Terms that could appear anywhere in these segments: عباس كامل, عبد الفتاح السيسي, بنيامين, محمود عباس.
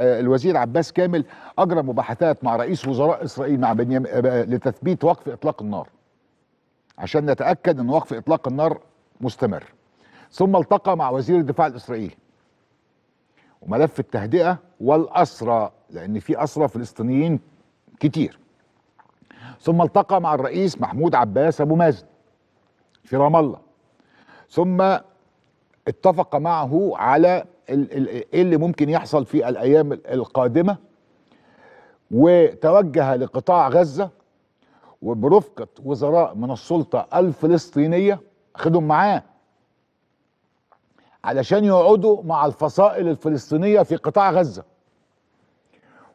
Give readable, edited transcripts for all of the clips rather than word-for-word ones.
الوزير عباس كامل أجرى مباحثات مع رئيس وزراء إسرائيل مع بنيامين لتثبيت وقف إطلاق النار عشان نتأكد أن وقف إطلاق النار مستمر. ثم التقى مع وزير الدفاع الإسرائيلي وملف التهدئة والأسرى لأن في أسرى فلسطينيين كتير. ثم التقى مع الرئيس محمود عباس أبو مازن في رام الله. ثم اتفق معه على ايه اللي ممكن يحصل في الأيام القادمة، وتوجه لقطاع غزة وبرفقة وزراء من السلطة الفلسطينية خدهم معاه علشان يقعدوا مع الفصائل الفلسطينية في قطاع غزة،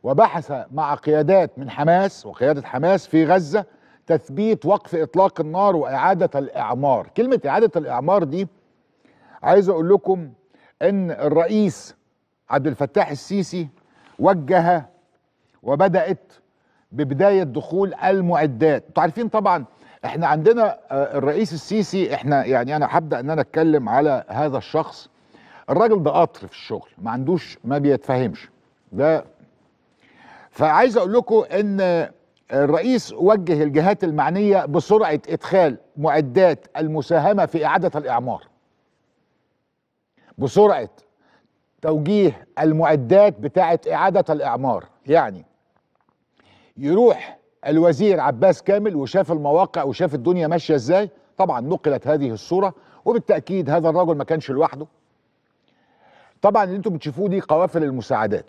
وبحث مع قيادات من حماس وقيادة حماس في غزة تثبيت وقف إطلاق النار وإعادة الإعمار. كلمة إعادة الإعمار دي عايز أقول لكم إن الرئيس عبد الفتاح السيسي وجه وبدأت ببداية دخول المعدات. انتوا عارفين طبعا احنا عندنا الرئيس السيسي، احنا يعني انا هبدأ ان انا اتكلم على هذا الشخص. الراجل ده قطر في الشغل، ما عندوش، ما بيتفهمش ده. فعايز اقول لكم ان الرئيس وجه الجهات المعنية بسرعة ادخال معدات المساهمة في اعادة الاعمار، بسرعة توجيه المعدات بتاعة اعادة الاعمار. يعني يروح الوزير عباس كامل وشاف المواقع وشاف الدنيا ماشيه ازاي. طبعا نقلت هذه الصوره، وبالتاكيد هذا الرجل ما كانش لوحده. طبعا اللي انتم بتشوفوه دي قوافل المساعدات،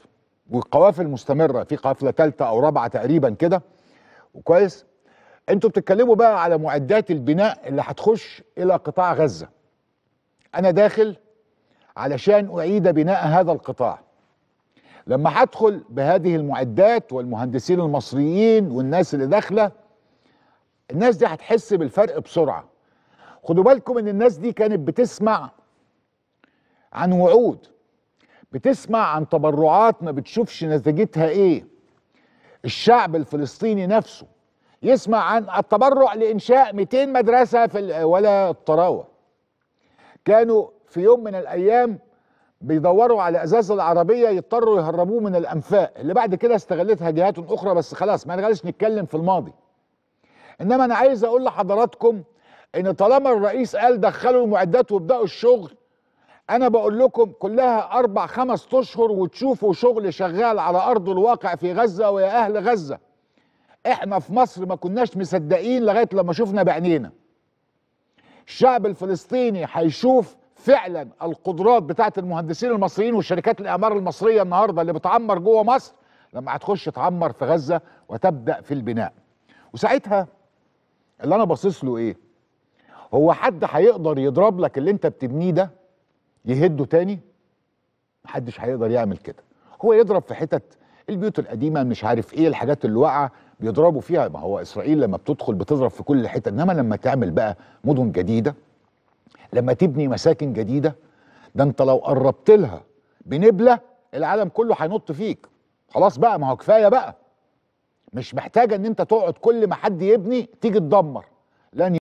والقوافل مستمره في قافله ثالثه او رابعه تقريبا كده. وكويس انتم بتتكلموا بقى على معدات البناء اللي هتخش الى قطاع غزه. انا داخل علشان اعيد بناء هذا القطاع. لما هدخل بهذه المعدات والمهندسين المصريين والناس اللي داخله، الناس دي هتحس بالفرق بسرعه. خدوا بالكم ان الناس دي كانت بتسمع عن وعود، بتسمع عن تبرعات ما بتشوفش نتيجتها ايه. الشعب الفلسطيني نفسه يسمع عن التبرع لانشاء 200 مدرسه في ولا الطراوه. كانوا في يوم من الايام بيدوروا على ازاز العربيه يضطروا يهربوه من الانفاق، اللي بعد كده استغلتها جهات اخرى، بس خلاص ما نغالش نتكلم في الماضي. انما انا عايز اقول لحضراتكم ان طالما الرئيس قال دخلوا المعدات وابداوا الشغل، انا بقول لكم كلها 4-5 اشهر وتشوفوا شغل شغال على ارض الواقع في غزه. ويا اهل غزه، احنا في مصر ما كناش مصدقين لغايه لما شفنا بعينينا. الشعب الفلسطيني هيشوف فعلا القدرات بتاعت المهندسين المصريين والشركات الاعمار المصريه النهارده اللي بتعمر جوه مصر، لما هتخش تعمر في غزه وتبدا في البناء. وساعتها اللي انا باصص له ايه؟ هو حد هيقدر يضرب لك اللي انت بتبنيه ده يهده تاني؟ محدش هيقدر يعمل كده. هو يضرب في حتت البيوت القديمه، مش عارف ايه، الحاجات اللي واقعه بيضربوا فيها. ما هو اسرائيل لما بتدخل بتضرب في كل حته، انما لما تعمل بقى مدن جديده، لما تبني مساكن جديدة، ده انت لو قربت لها بنبلة العالم كله هينط فيك. خلاص بقى، ما هو كفاية بقى، مش محتاجة ان انت تقعد كل ما حد يبني تيجي تدمر. لن